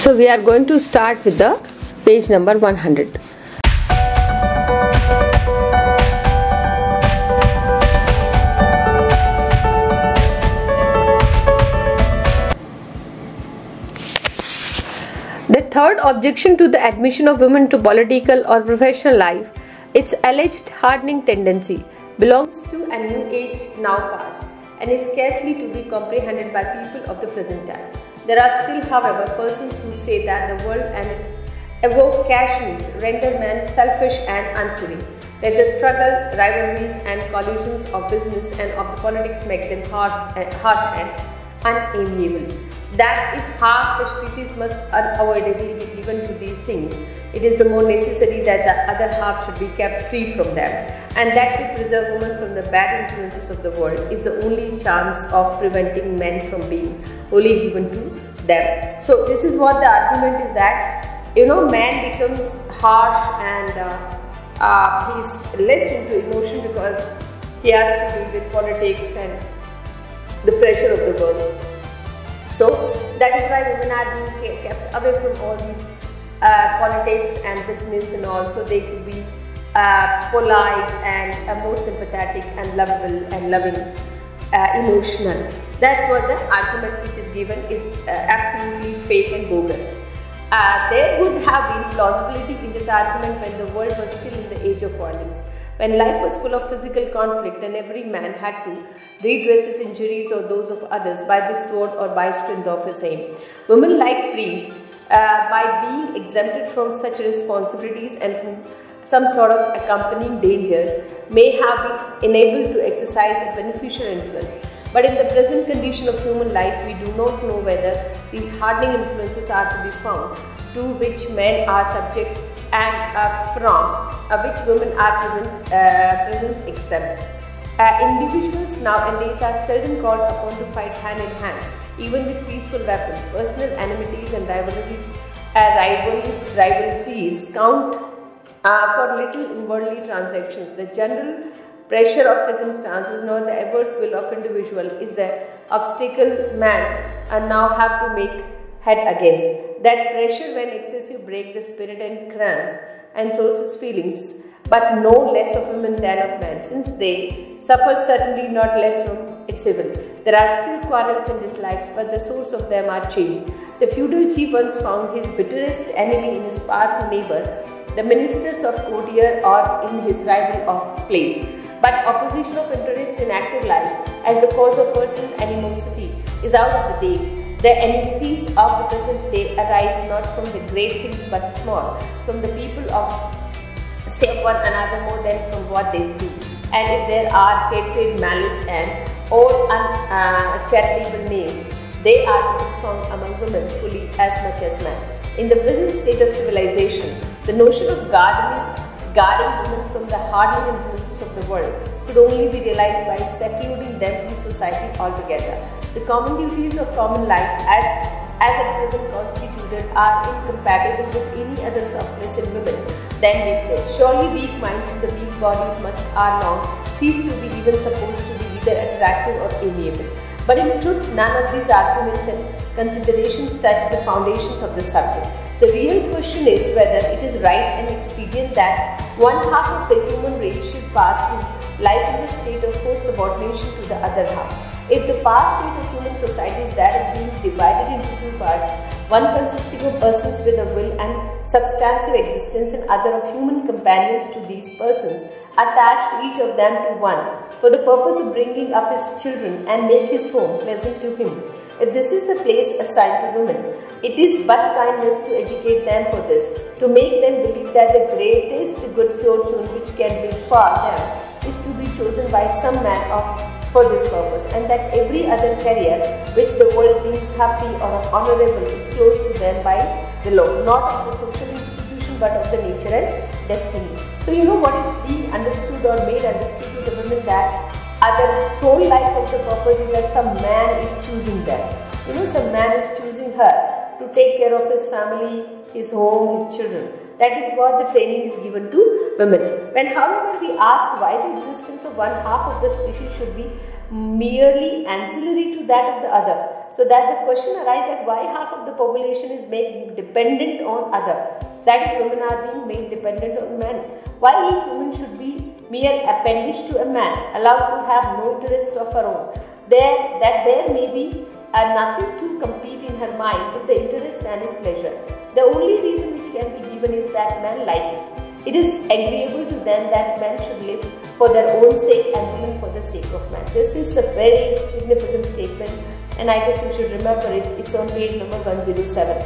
So we are going to start with the page number 100. The third objection to the admission of women to political or professional life, its alleged hardening tendency, belongs to an age now past and is scarcely to be comprehended by people of the present time. There are still, however, persons who say that the world and its avocations render men selfish and unfeeling, that the struggle, rivalries and collisions of business and of the politics make them harsh and unamiable, that if half the species must unavoidably be given to these things, it is the more necessary that the other half should be kept free from them, and that to preserve women from the bad influences of the world is the only chance of preventing men from being wholly given to them. So this is what the argument is, that you know, man becomes harsh and he's less into emotion because he has to deal with politics and the pressure of the world. So that is why women are being kept away from all these politics and business and all, so they could be polite and more sympathetic and lovable and loving, emotional. That's what the argument which is given is absolutely fake and bogus. There would have been plausibility in this argument when the world was still in the age of violence, when life was full of physical conflict and every man had to redress his injuries or those of others by the sword or by strength of his aim. Women, like priests, by being exempted from such responsibilities and from some sort of accompanying dangers, may have been enabled to exercise a beneficial influence. But in the present condition of human life, we do not know whether these hardening influences are to be found, to which men are subject and from which women are present exempt. Individuals nowadays are seldom called upon to fight hand in hand, even with peaceful weapons. Personal enmities and rivalries count for little in worldly transactions. The general pressure of circumstances, nor the adverse will of individual, is the obstacle man now have to make head against. That pressure, when excessive, breaks the spirit and cramps and sows his feelings, but no less of women than of men, since they suffer certainly not less from its evil. There are still quarrels and dislikes, but the source of them are changed. The feudal chief once found his bitterest enemy in his powerful neighbor, the ministers of courtier, or in his rival of place. But opposition of interest in active life, as the cause of personal animosity, is out of the date. The enmities of the present day arise not from the great things but small, from the people of one another more than from what they do. And if there are hatred, malice and all uncharitableness, they are to be found among women fully as much as men. In the present state of civilization, the notion of guarding women from the hardening influences of the world could only be realized by secluding them from society altogether. The common duties of common life, as at present constituted, are incompatible with any other softness in women than weakness. Surely weak minds and the weak bodies must are long cease to be even supposed to be either attractive or amiable. But in truth, none of these arguments and considerations touch the foundations of the subject. The real question is whether it is right and expedient that one half of the human race should pass through life in a state of forced subordination to the other half. If the past state of human society is that of being divided into two parts, one consisting of persons with a will and substantive existence, and other of human companions to these persons, attached each of them to one, for the purpose of bringing up his children and make his home pleasant to him. If this is the place assigned to women, it is but kindness to educate them for this, to make them believe that the greatest good fortune which can be for them is to be chosen by some man for this purpose, and that every other career which the world deems happy or honorable is closed to them by the law, not of the social institution but of the nature and destiny. So you know what is being understood or made understood to the women, that the sole life of the purpose is that some man is choosing them. You know, some man is choosing her to take care of his family, his home, his children. That is what the training is given to women. When, however, we ask why the existence of one half of the species should be merely ancillary to that of the other, So that the question arises that why half of the population is made dependent on other. That is, women are being made dependent on men. Why each woman should be mere appendage to a man, allowed to have no interest of her own. There may be nothing to compete in her mind with the interest and his pleasure. The only reason which can be given is that men like it. It is agreeable to them that men should live for their own sake and women for the sake of man. This is a very significant statement, and I guess you should remember it. It's on page number 107.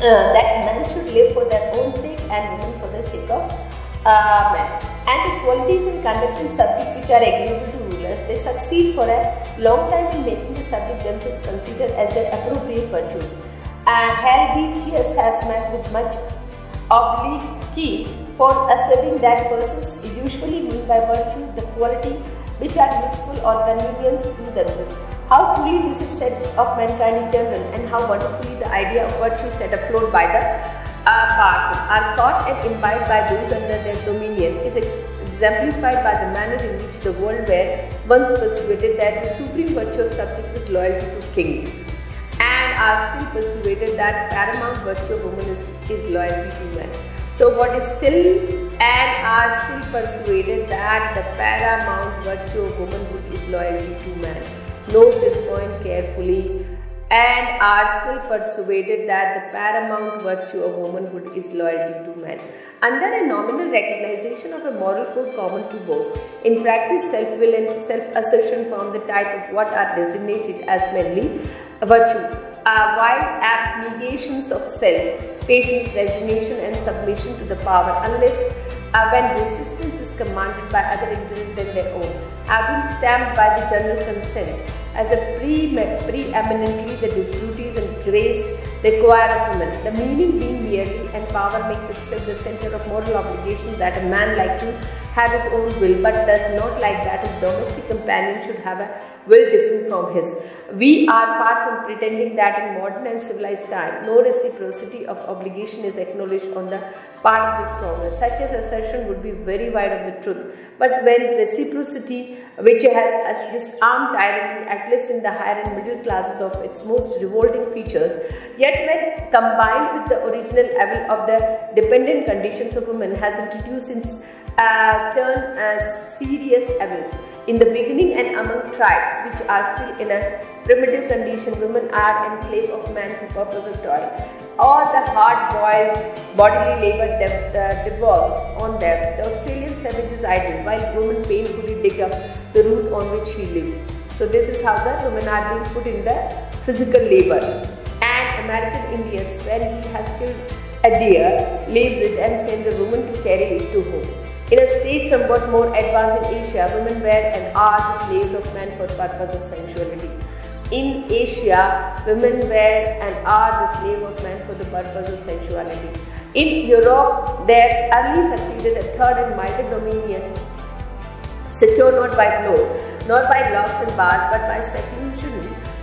That men should live for their own sake and women for the sake of man. And the qualities in conducting subject which are agreeable to rulers, they succeed for a long time in making the subject themselves considered as their appropriate virtues. Helvetius has met with much obloquy for asserting that persons usually mean by virtue the quality which are useful or convenient to themselves. How truly this is said of mankind in general, and how wonderfully the idea of virtue set afloat by the powerful, are caught and imbibed by those under their dominion, is exemplified by the manner in which the world were once persuaded that the supreme virtue of subject was loyalty to kings, and are still persuaded that paramount virtue of woman is loyalty to men. So what is still, and are still persuaded that the paramount virtue of womanhood is loyalty to man. Note this point carefully. And are still persuaded that the paramount virtue of womanhood is loyalty to man. Under a nominal recognition of a moral code common to both, in practice self-will and self-assertion form the type of what are designated as manly virtue. While apt negations of self, patience, resignation and submission to the power, unless when resistance is commanded by other interests than their own, have been stamped by the general consent as a preeminently the duties and grace required of women, the meaning being merely and power makes itself the center of moral obligation that a man like to have his own will, but does not like that his domestic companion should have a will different from his. We are far from pretending that in modern and civilized time, no reciprocity of obligation is acknowledged on the part of the stronger. Such an assertion would be very wide of the truth. But when reciprocity, which has disarmed tyranny, at least in the higher and middle classes of its most revolting features, yet when combined with the original level of the dependent conditions of women, has introduced its turn serious evils. In the beginning and among tribes which are still in a primitive condition, women are enslaved of man for purpose of toil. All the hard-boiled bodily labour devolves on them. The Australian savage is idle, while women painfully dig up the root on which she lived. So this is how the women are being put in the physical labour. And American Indians, when he has killed a deer, leaves it and sends a woman to carry it to home. In a state somewhat more advanced in Asia, women were and are the slaves of men for the purpose of sensuality. In Asia, women were and are the slaves of men for the purpose of sensuality. In Europe, there early succeeded a third and mighty dominion, secured not by law, not by locks and bars, but by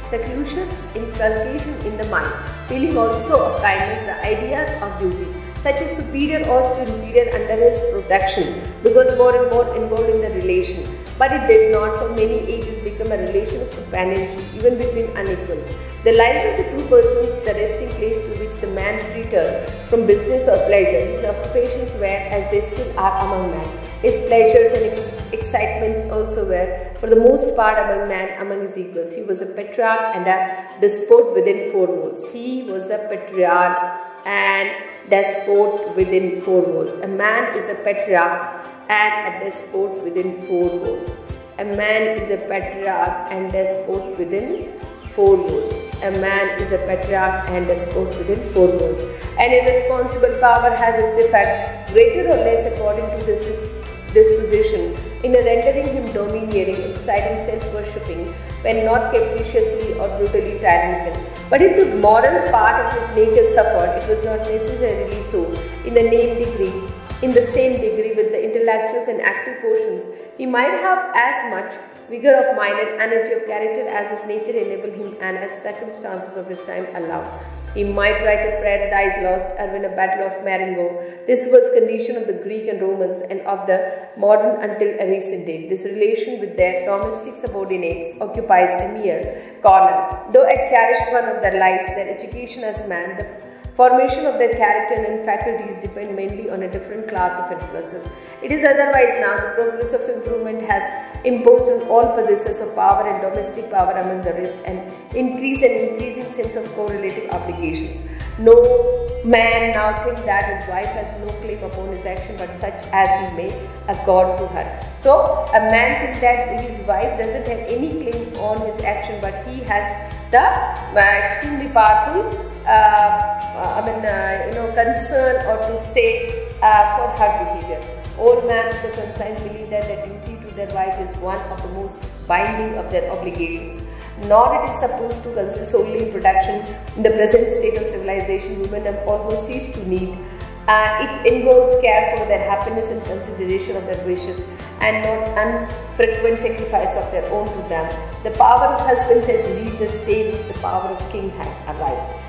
seclusious inculcation in the mind, feeling also of kindness, the ideas of duty. Such as superior or still inferior under his protection, because more and more involved in the relation. But it did not for many ages become a relation of companionship, even between unequals. The lives of the two persons, the resting place to which the man returned from business or pleasure, his occupations were, as they still are among men. His pleasures and excitements also were, for the most part, among men, among his equals. He was a patriarch and a despot within 4 walls. A man is a patriarch and a despot within 4 walls. An irresponsible power has its effect, greater or less according to this disposition, in rendering him domineering, exciting, self-worshipping, when not capriciously or brutally tyrannical. But if the moral part of his nature suffered, it was not necessarily so in the same degree with the intellectuals and active portions. He might have as much vigour of mind and energy of character as his nature enabled him and as circumstances of his time allowed. He might try to paradise lost and win a battle of Marengo. This was the condition of the Greek and Romans and of the modern until a recent date. This relation with their domestic subordinates occupies a mere corner. Though a cherished one of their lives, their education as man, the formation of their character and faculties depend mainly on a different class of influences. It is otherwise now the progress of improvement has imposed on all possessors of power and domestic power among the rest an increasing sense of correlative obligations. No man now thinks that his wife has no claim upon his action but such as he may accord to her. So a man thinks that his wife doesn't have any claim on his action, but he has the extremely powerful concern or to say for her behavior. Old man of the concerned believe that the duty to their wife is one of the most binding of their obligations. Nor it is supposed to consist solely in production. In the present state of civilization, women have almost ceased to need. It involves care for their happiness and consideration of their wishes, and not unfrequent sacrifice of their own to them. The power of husbands has reached the stage the power of king had arrived.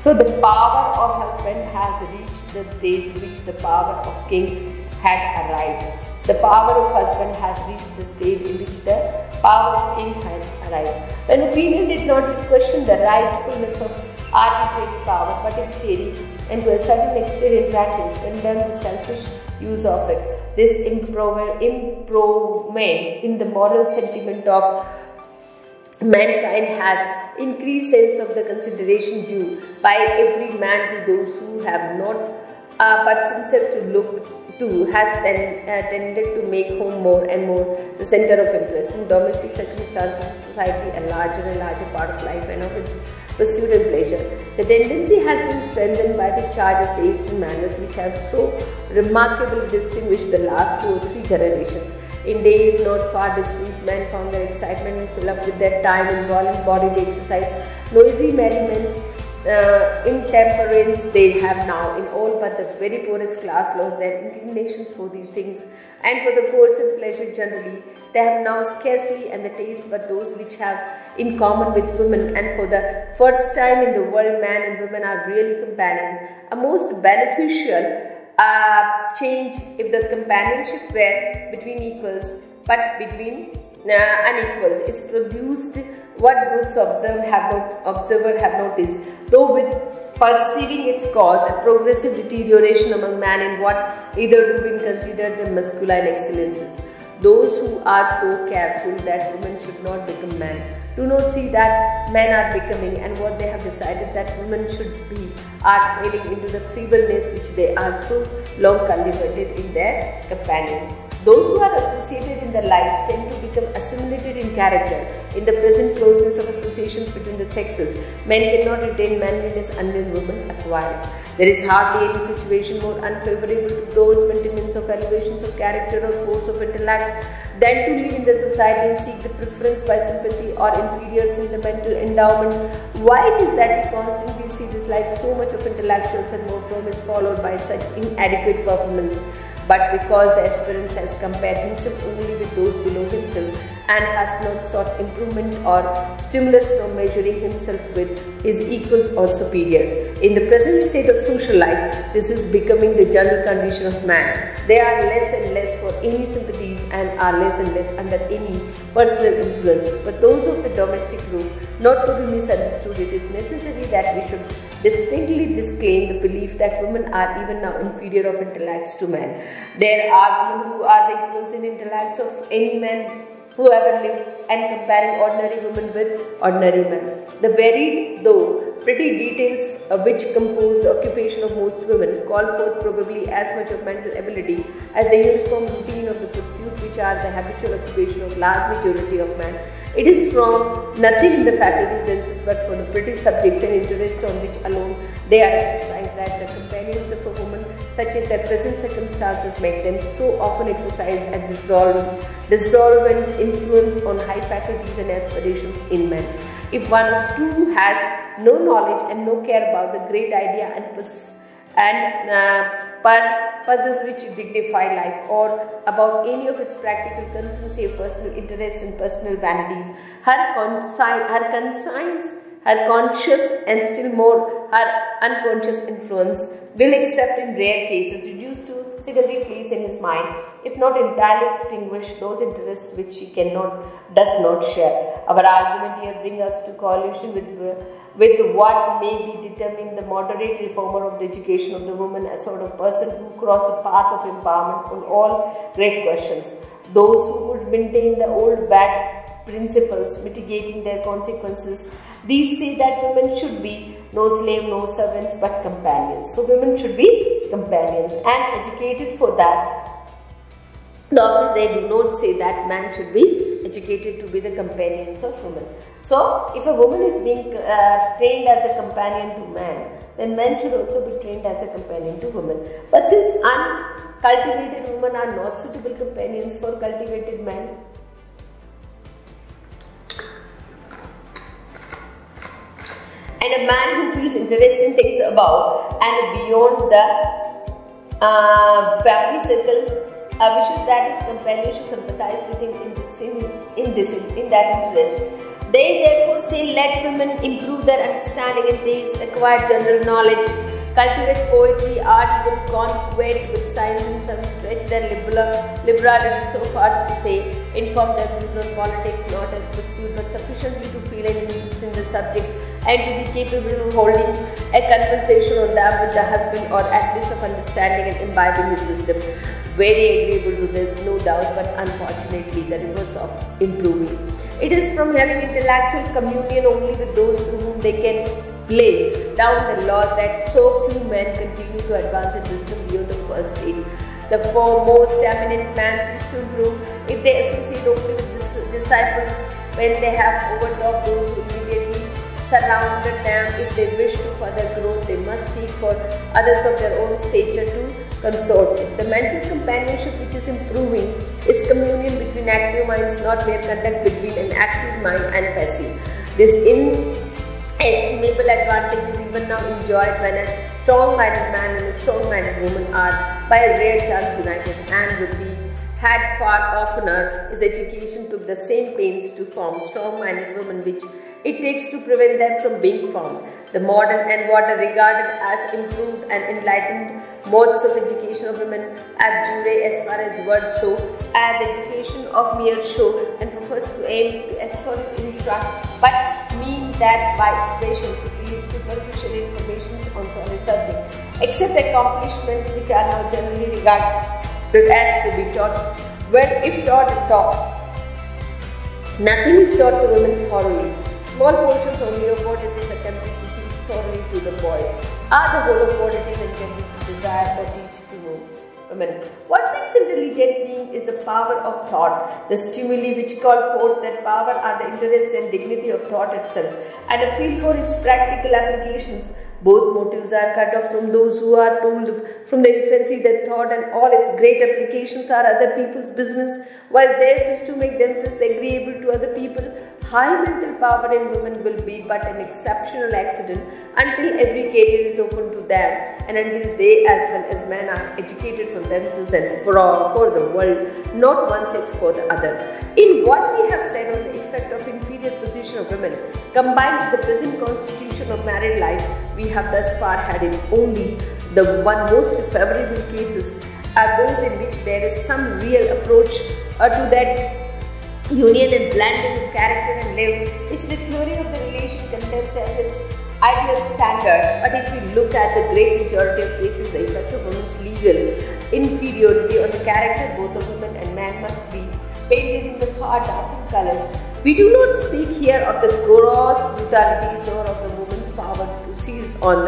So the power of husband has reached the stage which the power of king had arrived. The power of husband has reached the stage in which the power of king had arrived. When opinion did not question the rightfulness of arbitrary power, but in theory and to a certain extent in practice, condemned the selfish use of it. This improvement in the moral sentiment of mankind has increased sense of the consideration due by every man to those who have not but sincerely to look to has tended to make home more and more the center of interest. In domestic circumstances, society a larger and larger part of life and of its pursuit and pleasure. The tendency has been strengthened by the charge of taste and manners which have so remarkably distinguished the last 2 or 3 generations. In days not far distant, men found their excitement and fill up with their time in violent bodily exercise, noisy merriments, intemperance they have now. In all but the very poorest class lost their inclinations for these things and for the course of pleasure generally. They have now scarcely and the taste but those which have in common with women, and for the first time in the world man and women are really companions, a most beneficial change if the companionship were between equals, but between unequals is produced what goods observer have noticed, though with perceiving its cause, a progressive deterioration among men in what either do been considered the masculine excellences. Those who are so careful that women should not become men do not see that men are becoming, and what they have decided that women should be are failing into the feebleness which they are so long cultivated in their companions. Those who are associated in their lives tend to become assimilated in character. In the present closeness of associations between the sexes, men cannot retain manliness unless women acquire. There is hardly any situation more unfavorable to those maintenance of elevations of character or force of intellect than to live in the society and seek the preference by sympathy or inferior sentimental endowment. Why it is that we constantly see this like so much of intellectuals and more promise followed by such inadequate performance? But because the aspirant has compared himself only with those below himself and has not sought improvement or stimulus from measuring himself with his equals or superiors. In the present state of social life, this is becoming the general condition of man. They are less and less for any sympathies and are less and less under any personal influences. But those of the domestic group, not to be misunderstood, it is necessary that we should distinctly disclaim the belief that women are even now inferior of intellects to men. There are women who are the equals in intellects of any man who ever lived, and comparing ordinary women with ordinary men. The varied though pretty details which compose the occupation of most women call forth probably as much of mental ability as the uniform routine of the pursuit which are the habitual occupation of large majority of men. It is from nothing in the faculties themselves but for the pretty subjects and interests on which alone they are exercised that the companionship of women such as their present circumstances make them so often exercise and dissolvent influence on high faculties and aspirations in men. If one or two has no knowledge and no care about the great idea and purposes which dignify life or about any of its practical concerns save personal interest and personal vanities, her conscience her conscious and still more her unconscious influence will, except in rare cases, reduce to secondary pleas in his mind, if not entirely extinguish those interests which he does not share. Our argument here brings us to collision with what may be determined the moderate reformer of the education of the woman, a sort of person who crosses the path of empowerment on all great questions. Those who would maintain the old bad principles, mitigating their consequences, these say that women should be no slave, no servants, but companions. So women should be companions and educated for that. Often they do not say that man should be educated to be the companions of women. So if a woman is being trained as a companion to man, then men should also be trained as a companion to women. But since uncultivated women are not suitable companions for cultivated men, and a man who feels interesting things above and beyond the family circle wishes that his companion should sympathize with him in that interest. They therefore say, let women improve their understanding and taste, acquire general knowledge, cultivate poetry, art, even conquest with science and some stretch their liberality so far to say, inform their views on politics not as pursued but sufficiently to feel an interest in the subject and to be capable of holding a conversation on them with the husband, or at least of understanding and imbibing his wisdom. Very agreeable to this, no doubt, but unfortunately the reverse of improving. It is from having intellectual communion only with those to whom they can lay down the law that so few men continue to advance in wisdom beyond the first stage. The foremost eminent man seeks to improve if they associate only with the disciples when they have overtopped those who surrounded them. If they wish to further growth, they must seek for others of their own stature to consort with. The mental companionship which is improving is communion between active minds, not mere contact between an active mind and passive. This inestimable advantage is even now enjoyed when a strong-minded man and a strong-minded woman are by a rare chance united, and would be had far oftener if education took the same pains to form strong-minded women which it takes to prevent them from being formed. The modern and what are regarded as improved and enlightened modes of education of women abjure as far as words show, as the education of mere show, and prefers to aim to absolute instruct, but mean that by expression superior superficial information on solid subject, except accomplishments which are now generally regarded as to be taught. Well, if taught, nothing is taught to women thoroughly. Small portions only of what it is attempted to teach thoroughly to the boys are the whole of what it is intended to desire or teach to women. What makes intelligent being is the power of thought. The stimuli which call forth that power are the interest and dignity of thought itself, and a feel for its practical applications. Both motives are cut off from those who are told from their infancy that thought and all its great applications are other people's business, while theirs is to make themselves agreeable to other people. High mental power in women will be but an exceptional accident until every career is open to them, and until they as well as men are educated for themselves and for the world, not one sex for the other. In what we have said on the effect of inferior position of women, combined with the present constitution of married life, we have thus far had in only the one most favorable cases are those in which there is some real approach to that union and blending of character and life which the theory of the relation contends as its ideal standard. But if we look at the great majority of cases, the effect of women's legal inferiority on the character both of women and man must be painted in the far darker colors. We do not speak here of the gross brutalities nor of the woman's power to seize on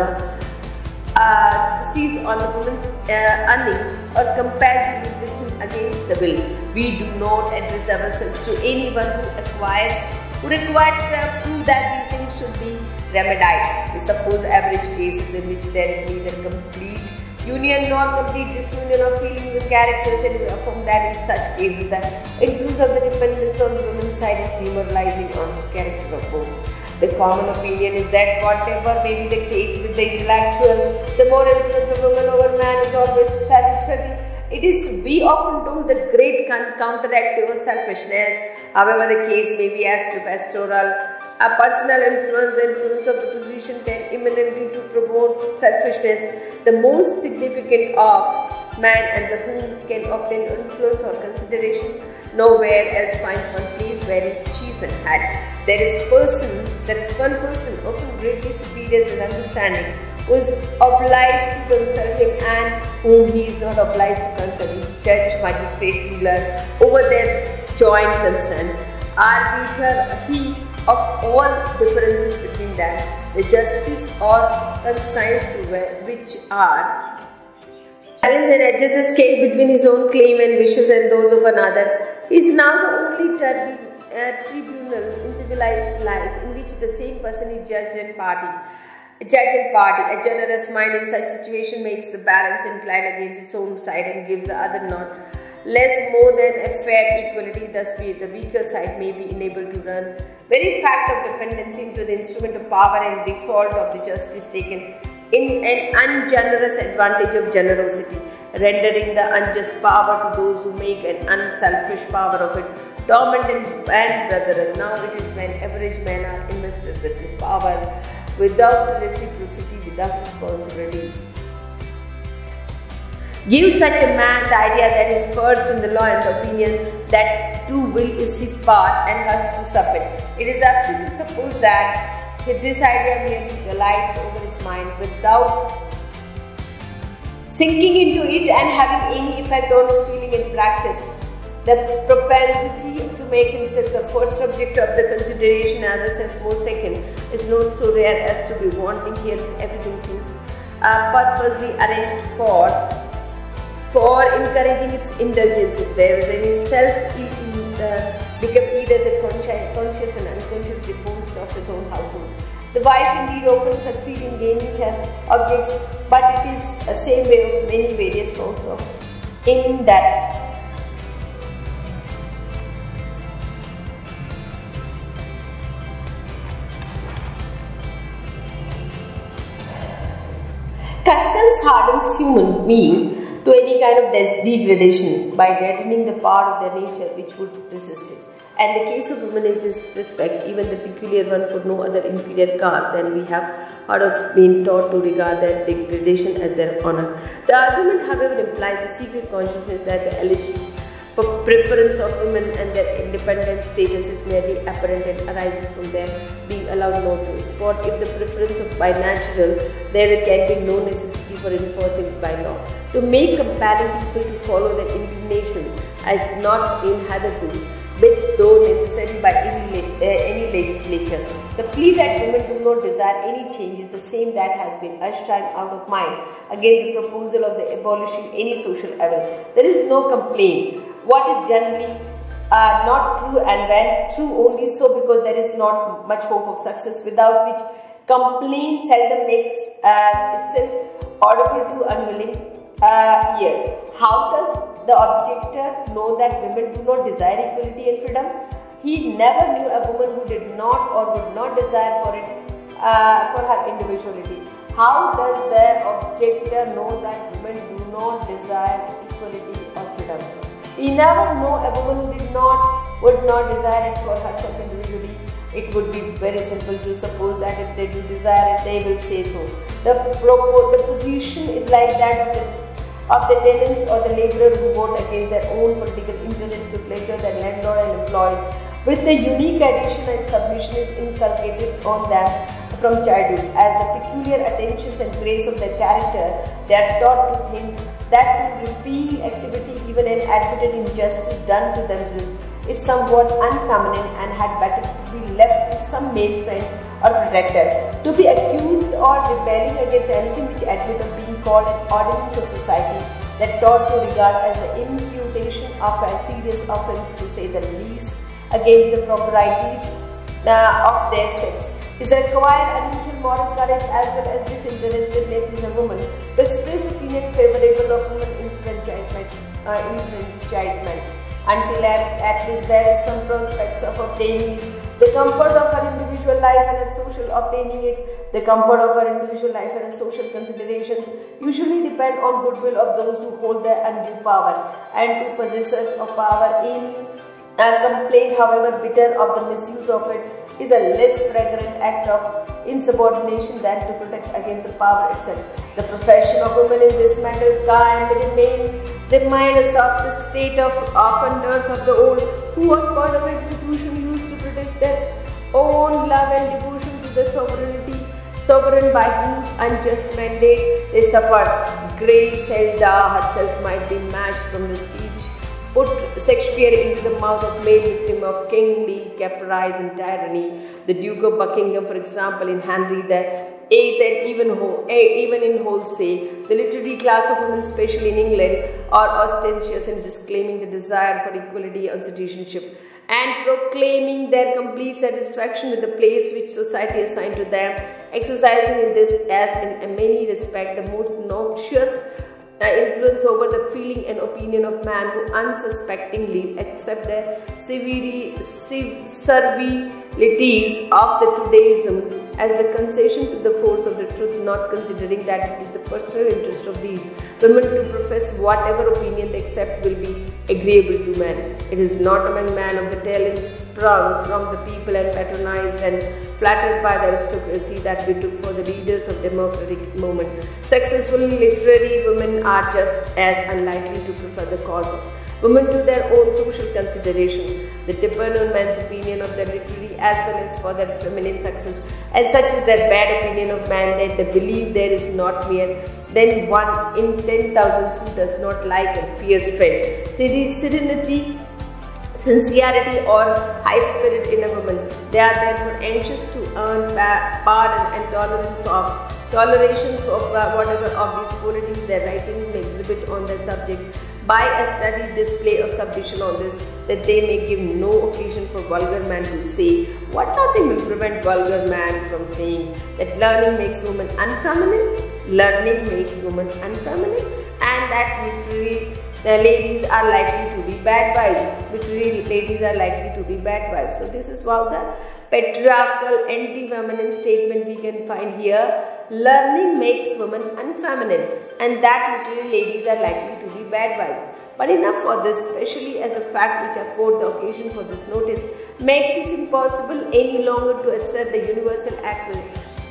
the woman's earning or compare with him against the will. We do not address ourselves to anyone who requires to prove that these things should be remedied. We suppose average cases in which there is neither complete union nor complete disunion of feelings and characters, and we affirm that in such cases that influence of the dependence on the woman's side is demoralizing on the character of both. The common opinion is that whatever may be the case with the intellectual, the more influence of woman over man is always salutary. It is we often told the great counteractive selfishness, however the case may be, as to pastoral A personal influence, the influence of the position, can imminently to promote selfishness. The most significant of man and the whom can obtain influence or consideration. Nowhere else finds one place where his chief and hat. There is one person, often greatly superior in understanding, who is obliged to consult him and whom he is not obliged to consult. His judge, magistrate, ruler, over their joint concern, arbiter, he of all differences between them, the justice or conscience to which are balance and adjusts the scale between his own claim and wishes and those of another. He is now the only tribunal in civilized life in which the same person is judge and party. A generous mind in such situation makes the balance incline against its own side and gives the other not less, more than a fair equality. Thus, the weaker side may be enabled to run very fact of dependency into the instrument of power and default of the justice taken in an ungenerous advantage of generosity, rendering the unjust power to those who make an unselfish power of it dominant and brotherly. Now it is when average men are invested with this power without reciprocity, without responsibility. Give such a man the idea that is first in the law and the opinion that to will is his part and has to submit. It is absurd to suppose that this idea merely glides over his mind without sinking into it and having any effect on his feeling in practice. The propensity to make himself the first subject of the consideration, others as more second, is not so rare as to be wanting here. Everything seems purposely arranged for encouraging its indulgence. If there is any self-become either the conscious and unconscious deposed of his own household. The wife indeed often succeeds in gaining her objects, but it is the same way of many various forms of in that. Customs hardens human being to any kind of degradation by deadening the part of their nature which would resist it. And the case of women is in this respect, even the peculiar one, for no other inferior caste than we have heard of being taught to regard their degradation as their honor. The argument, however, implies the secret consciousness that the alleged preference of women and their independent status is merely apparent and arises from their being allowed more to export. If the preference of by natural, there can be no necessity for enforcing it by law. To make compelling people to follow their inclination has not been hitherto, but though necessary by any legislature. The plea that women do not desire any change is the same that has been urged time out of mind against the proposal of the abolishing any social evil. There is no complaint. What is generally not true, and when true only so because there is not much hope of success, without which complaint seldom makes itself audible to unwilling ears. How does the objector know that women do not desire equality and freedom? He never knew a woman who did not or would not desire for it for her individuality. How does the objector know that women do not desire equality or freedom? He never knew a woman who would not desire it for herself individually. It would be very simple to suppose that if they do desire it, they will say so. The position is like that of the tenants or the labourer who vote against their own political interests to pleasure their landlord and employees, with the unique addiction and submission is inculcated on them from childhood. As the peculiar attentions and grace of their character, they are taught to think that to repeal activity, even an admitted injustice done to themselves, is somewhat unfeminine and had better be left to some male friend or protector. To be accused or rebelling against anything which admits of being called an ordinance of society, that taught to regard as the imputation of a serious offence, to say the least, against the proprieties of their sex, is required unusual moral courage as well as disinterestedness in a woman to express opinion favourable of women enfranchisement, until at least there is some prospects of obtaining the comfort of her individual life and her social consideration usually depend on goodwill of those who hold their undue power, and to possessors of power any complaint, however bitter, of the misuse of it is a less fragrant act of insubordination than to protect against the power itself. The profession of women in this matter remind us of the state of offenders of the old, who on part of execution used to protest their own love and devotion to the sovereign by whose unjust mandate they suffered. Grace Helda herself might be matched from the speech put Shakespeare into the mouth of male victim of kingly caprice and tyranny. The Duke of Buckingham, for example, in Henry VIII, and even in Holsey, the literary class of women, especially in England, are ostentatious in disclaiming the desire for equality and citizenship, and proclaiming their complete satisfaction with the place which society assigned to them, exercising in this, as in many respects, the most noxious influence over the feeling and opinion of man, who unsuspectingly accept the servilities of the Todayism as the concession to the force of the truth, not considering that it is the personal interest of these women to profess whatever opinion they accept will be agreeable to men. It is not among men of the talent sprung from the people and patronized and flattered by the aristocracy that we took for the leaders of the democratic movement. Successful literary women are just as unlikely to prefer the cause of women to their own social consideration, the dependent man's opinion of their literary as well as for their feminine success, and such is their bad opinion of man that they believe there is not mere than 1 in 10,000 who does not like and fears friend. Serenity, sincerity or high spirit in a woman. They are therefore anxious to earn pardon and tolerations of whatever obvious qualities their writings may exhibit on their subject, by a studied display of submission on this, that they may give no occasion for vulgar men to say what nothing will prevent vulgar man from saying, that learning makes woman unfeminine, and that ladies are likely to be bad wives, So this is what the patriarchal anti-feminine statement we can find here. Learning makes women unfeminine, and that literary ladies are likely to be bad wives. But enough for this, especially as the facts which afford the occasion for this notice make this impossible any longer to assert the universal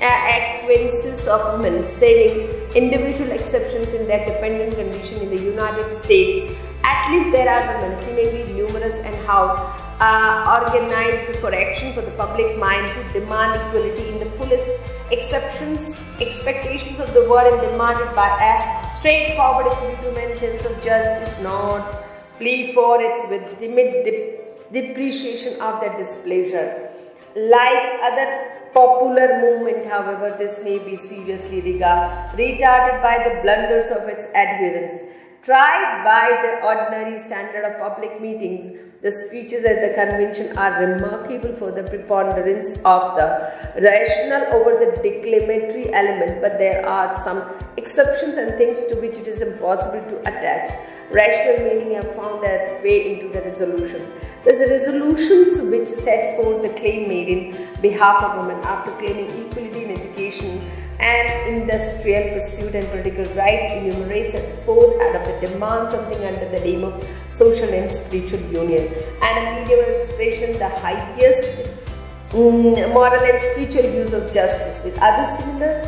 acquiescence of women, saving individual exceptions in their dependent condition in the United States. At least there are women, seemingly numerous and how organized for action for the public mind, who demand equality in the fullest expectations of the world, and demanded by a straightforward human sense of justice, not plea for it with timid depreciation of their displeasure. Like other popular movement, however, this may be seriously retarded by the blunders of its adherents. Tried by the ordinary standard of public meetings, the speeches at the convention are remarkable for the preponderance of the rational over the declamatory element, but there are some exceptions and things to which it is impossible to attach rational meaning have found their way into the resolutions. These resolutions which set forth the claim made in behalf of women after claiming equality in education and industrial pursuit and political right enumerates as fourth out of the demand something under the name of social and spiritual union, and a medium of expression the highest moral and spiritual use of justice, with other similar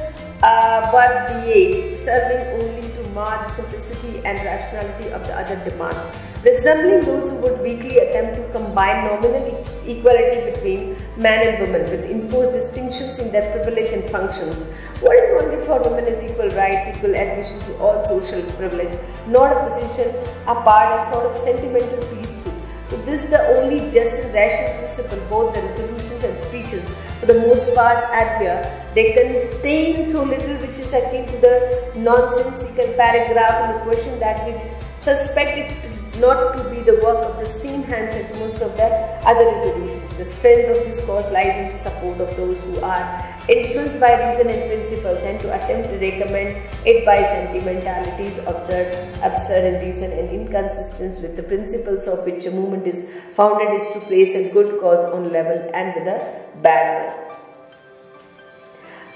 verbiage serving only to mar the simplicity and rationality of the other demands, resembling those who would weakly attempt to combine nominal equality between men and women with enforced distinctions in their privilege and functions. What is wanted for women is equal rights, equal admission to all social privilege, not a position apart, a sort of sentimental priesthood. With this the only just and rational principle, both the resolutions and speeches for the most part adhere. They contain so little which is akin to the nonsensical paragraph and the question that we suspect it not to be the work of the same hands as most of the other resolutions. The strength of this cause lies in the support of those who are influenced by reason and principles, and to attempt to recommend it by sentimentalities, absurdities and inconsistence with the principles of which a movement is founded is to place a good cause on level and with a bad one.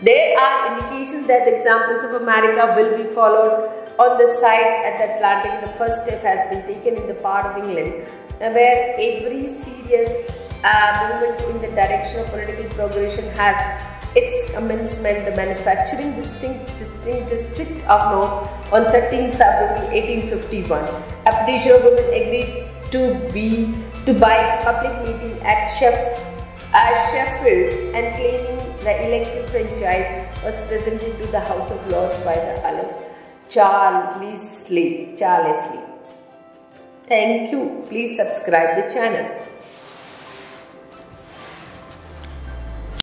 There are indications that the examples of America will be followed on the side at the Atlantic. The first step has been taken in the part of England where every serious movement in the direction of political progression has its commencement, the manufacturing district of North on 13 February 1851. Abdesha women agreed to buy public meeting at Sheffield and claiming the elective franchise was presented to the House of Lords by the Earl of Charlesley. Thank you. Please subscribe the channel.